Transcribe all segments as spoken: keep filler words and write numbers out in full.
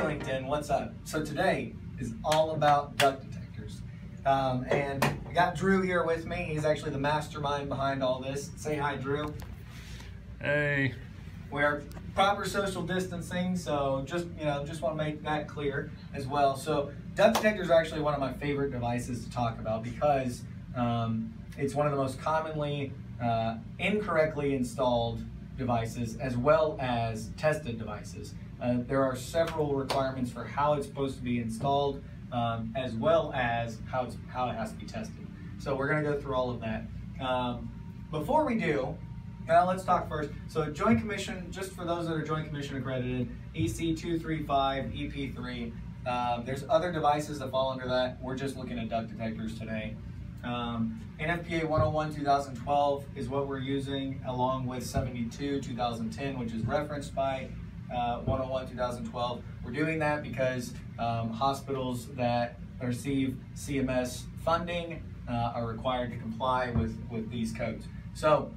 Hey LinkedIn, what's up? So today is all about duct detectors. Um, and I got Drew here with me. He's actually the mastermind behind all this. Say hi, Drew. Hey. We're proper social distancing, so just, you know, just want to make that clear as well. So duct detectors are actually one of my favorite devices to talk about because um, it's one of the most commonly uh, incorrectly installed devices as well as tested devices. Uh, there are several requirements for how it's supposed to be installed um, as well as how, it's, how it has to be tested. So we're going to go through all of that. Um, before we do, now let's talk first. So Joint Commission, just for those that are Joint Commission accredited, E C two thirty-five, E P three, uh, there's other devices that fall under that. We're just looking at duct detectors today. Um, N F P A one oh one two thousand twelve is what we're using, along with seventy-two two thousand ten, which is referenced by uh, one oh one two thousand twelve. We're doing that because um, hospitals that receive C M S funding uh, are required to comply with, with these codes. So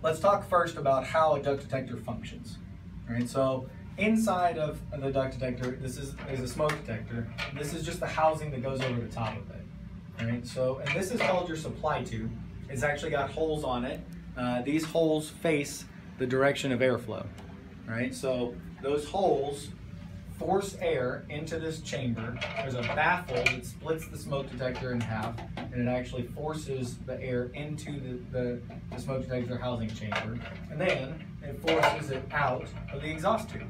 let's talk first about how a duct detector functions. All right, so inside of the duct detector, this is, is a smoke detector. This is just the housing that goes over the top of it. All right, so, and this is called your supply tube. It's actually got holes on it. Uh, these holes face the direction of airflow. All right, so those holes force air into this chamber. There's a baffle that splits the smoke detector in half, and it actually forces the air into the, the, the smoke detector housing chamber, and then it forces it out of the exhaust tube.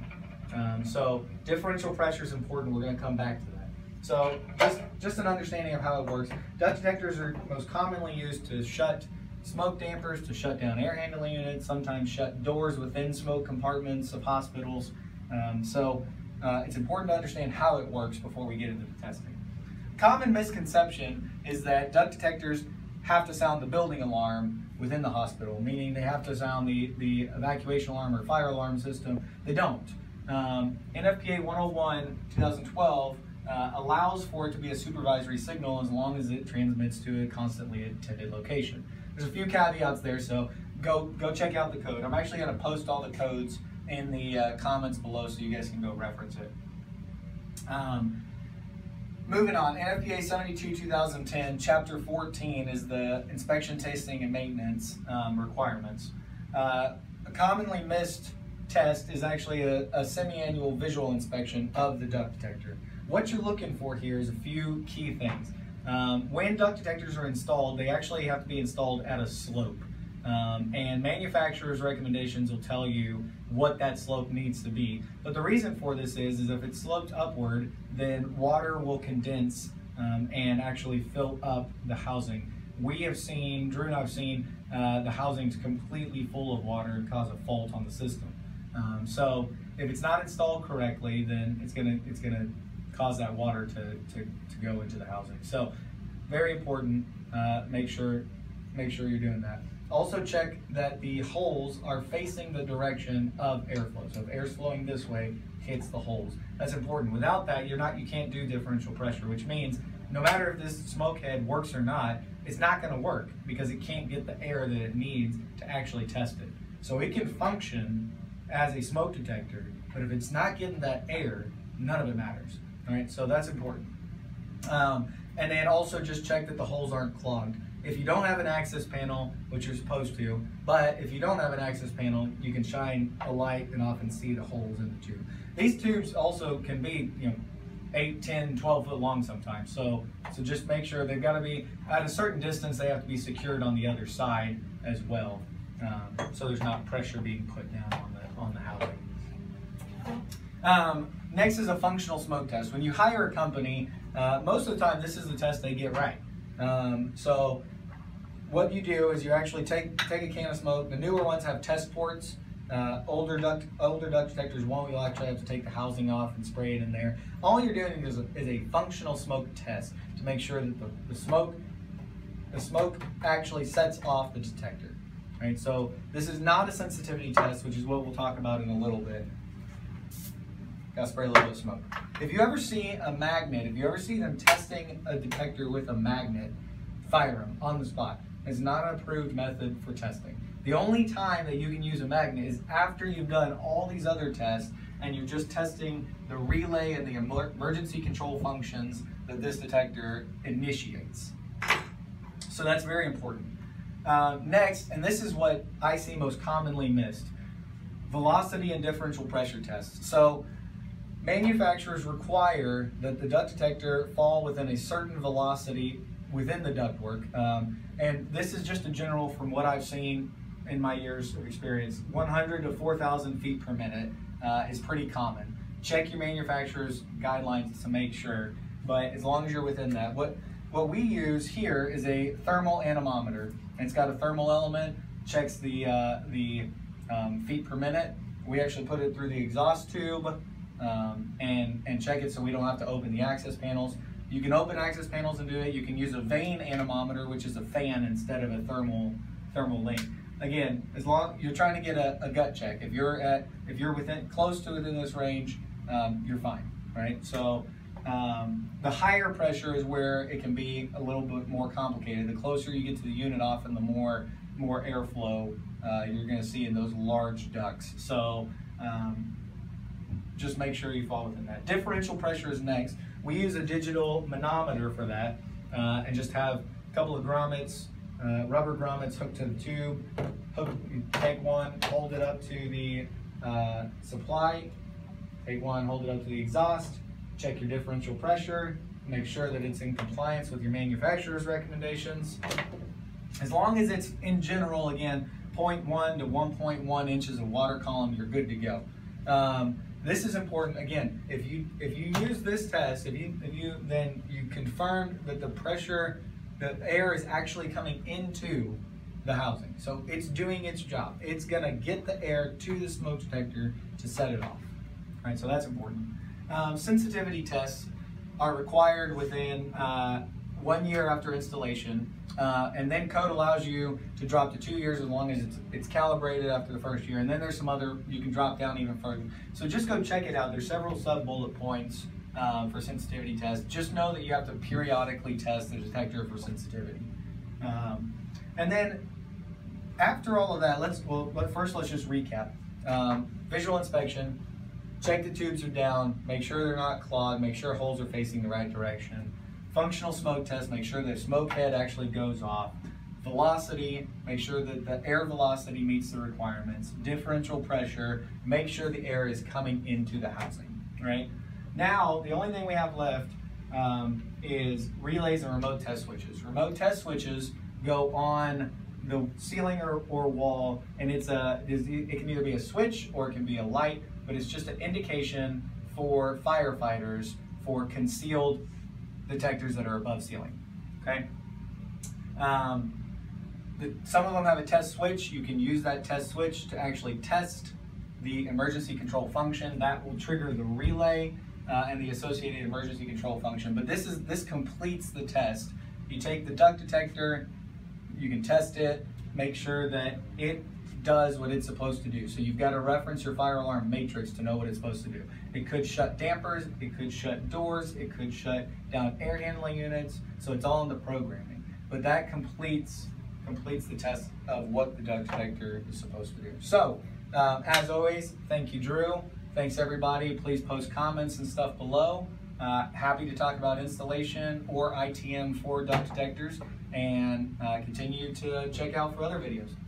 Um, so differential pressure is important. We're going to come back to that. So just, just an understanding of how it works. Duct detectors are most commonly used to shut smoke dampers, to shut down air handling units, sometimes shut doors within smoke compartments of hospitals. Um, so uh, it's important to understand how it works before we get into the testing. Common misconception is that duct detectors have to sound the building alarm within the hospital, meaning they have to sound the, the evacuation alarm or fire alarm system. They don't. Um, N F P A one oh one two thousand twelve Uh, allows for it to be a supervisory signal as long as it transmits to a constantly attended location. There's a few caveats there, so go go check out the code. I'm actually going to post all the codes in the uh, comments below so you guys can go reference it. Um, moving on, N F P A seventy-two two thousand ten, Chapter fourteen is the inspection, testing, and maintenance um, requirements. Uh, a commonly missed test is actually a, a semi-annual visual inspection of the duct detector. What you're looking for here is a few key things. Um, when duct detectors are installed, they actually have to be installed at a slope. Um, and manufacturers' recommendations will tell you what that slope needs to be. But the reason for this is, is if it's sloped upward, then water will condense um, and actually fill up the housing. We have seen, Drew and I have seen, uh, the housing's completely full of water and cause a fault on the system. Um, so if it's not installed correctly, then it's gonna, it's gonna cause that water to, to, to go into the housing. So very important, uh, make sure make sure you're doing that. Also check that the holes are facing the direction of airflow. So if air's flowing this way, hits the holes. That's important. Without that, you're not, you can't do differential pressure, which means no matter if this smoke head works or not, it's not gonna work because it can't get the air that it needs to actually test it. So it can function as a smoke detector, but if it's not getting that air, none of it matters. All right, so that's important. Um, and then also just check that the holes aren't clogged. If you don't have an access panel, which you're supposed to, but if you don't have an access panel, you can shine a light and often see the holes in the tube. These tubes also can be, you know, eight, ten, twelve foot long sometimes. So, so just make sure they've got to be, at a certain distance, they have to be secured on the other side as well. Um, so there's not pressure being put down on the, on the housing. Um, Next is a functional smoke test. When you hire a company, uh, most of the time this is the test they get right. Um, so what you do is you actually take take a can of smoke. The newer ones have test ports. Uh, older duct older duct detectors won't. You'll actually have to take the housing off and spray it in there. All you're doing is a, is a functional smoke test to make sure that the, the smoke the smoke actually sets off the detector. Right. So this is not a sensitivity test, which is what we'll talk about in a little bit. Gotta spray a little bit of smoke. If you ever see a magnet, if you ever see them testing a detector with a magnet, fire them on the spot. It's not an approved method for testing. The only time that you can use a magnet is after you've done all these other tests and you're just testing the relay and the emergency control functions that this detector initiates. So that's very important. Uh, next, and this is what I see most commonly missed, velocity and differential pressure tests. So manufacturers require that the duct detector fall within a certain velocity within the ductwork. Um, and this is just a general from what I've seen in my years of experience, one hundred to four thousand feet per minute uh, is pretty common. Check your manufacturer's guidelines to make sure, but as long as you're within that. What, what we use here is a thermal anemometer. It's got a thermal element, checks the, uh, the um, feet per minute. We actually put it through the exhaust tube um, and, and check it so we don't have to open the access panels. You can open access panels and do it. You can use a vane anemometer, which is a fan instead of a thermal, thermal link. Again, as long you're trying to get a, a gut check. If you're at, if you're within close to within this range, um, you're fine, right? So um, the higher pressure is where it can be a little bit more complicated. The closer you get to the unit, often the more more airflow uh, you're going to see in those large ducts. So um, just make sure you fall within that. Differential pressure is next. We use a digital manometer for that, uh, and just have a couple of grommets. Uh, rubber grommets hooked to the tube. Hook, you take one, hold it up to the uh, supply. Take one, hold it up to the exhaust. Check your differential pressure. Make sure that it's in compliance with your manufacturer's recommendations. As long as it's in general, again, zero point one to one point one inches of water column, you're good to go. Um, this is important. Again, if you if you use this test, if you if you then you confirm that the pressure. The air is actually coming into the housing. So it's doing its job. It's gonna get the air to the smoke detector to set it off. All right, so that's important. Um, sensitivity tests are required within uh, one year after installation, uh, and then code allows you to drop to two years as long as it's, it's calibrated after the first year, and then there's some other, you can drop down even further. So just go check it out. There's several sub-bullet points Uh, for sensitivity tests. Just know that you have to periodically test the detector for sensitivity. Um, and then after all of that, let's, well, but first let's just recap. Um, visual inspection, check the tubes are down, make sure they're not clogged, make sure holes are facing the right direction. Functional smoke test, make sure the smoke head actually goes off. Velocity, make sure that the air velocity meets the requirements. Differential pressure, make sure the air is coming into the housing, right? Now, the only thing we have left um, is relays and remote test switches. Remote test switches go on the ceiling or, or wall, and it's a, it can either be a switch or it can be a light, but it's just an indication for firefighters for concealed detectors that are above ceiling, okay? Um, the, some of them have a test switch. You can use that test switch to actually test the emergency control function. That will trigger the relay. Uh, and the associated emergency control function, but this is this completes the test. You take the duct detector, you can test it, make sure that it does what it's supposed to do. So you've got to reference your fire alarm matrix to know what it's supposed to do. It could shut dampers, it could shut doors, it could shut down air handling units, so it's all in the programming. But that completes completes the test of what the duct detector is supposed to do. So, um, as always, thank you, Drew. Thanks everybody, please post comments and stuff below. Uh, happy to talk about installation or I T M for duct detectors, and uh, continue to check out for other videos.